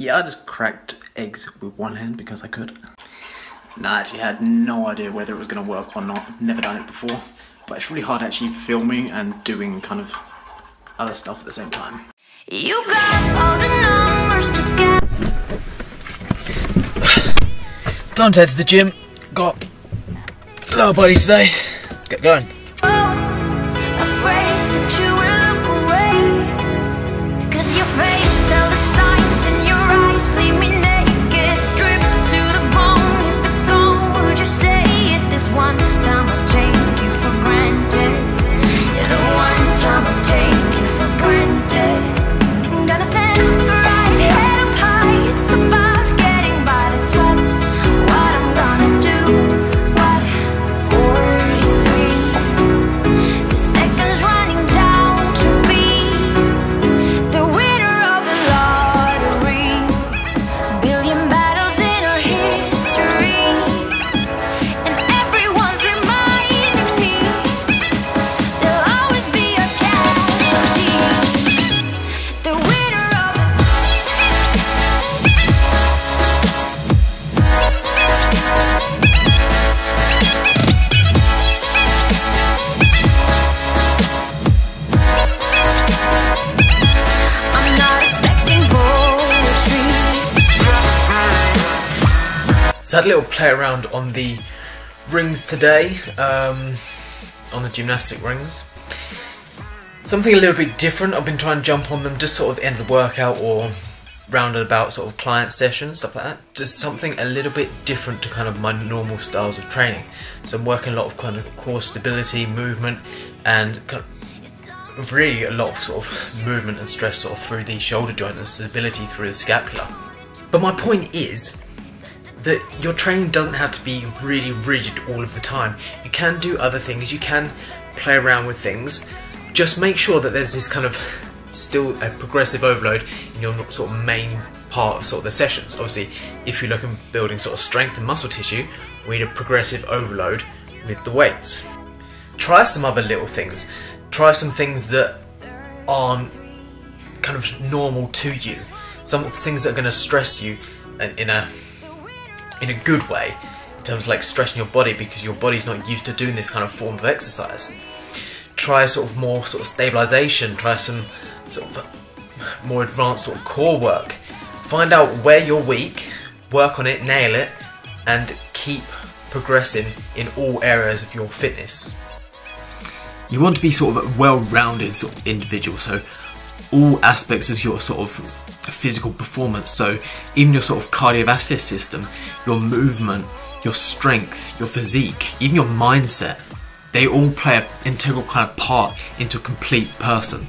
Yeah, I just cracked eggs with one hand because I could. Nah, I actually had no idea whether it was going to work or not. Never done it before. But it's really hard actually filming and doing kind of other stuff at the same time. You got all the numbers together. Time to head to the gym. Got lower body today. Let's get going. So I had a little play around on the rings today, on the gymnastic rings. Something a little bit different. I've been trying to jump on them just sort of at the end of the workout or roundabout sort of client sessions, stuff like that. Just something a little bit different to kind of my normal styles of training. So I'm working a lot of kind of core stability, movement, and kind of really a lot of sort of movement and stress sort of through the shoulder joint and stability through the scapula. But my point is that your training doesn't have to be really rigid all of the time. You can do other things, you can play around with things. Just make sure that there's this kind of still a progressive overload in your sort of main part of sort of the sessions. Obviously, if you're looking building sort of strength and muscle tissue, we need a progressive overload with the weights. Try some other little things. Try some things that aren't kind of normal to you. Some things that are going to stress you in a good way, in terms of like stressing your body because your body's not used to doing this kind of form of exercise. Try sort of more sort of stabilization, try some sort of more advanced sort of core work. Find out where you're weak, work on it, nail it, and keep progressing in all areas of your fitness. You want to be sort of a well-rounded sort of individual, so all aspects of your sort of physical performance, so even your sort of cardiovascular system, your movement, your strength, your physique, even your mindset, they all play an integral kind of part into a complete person.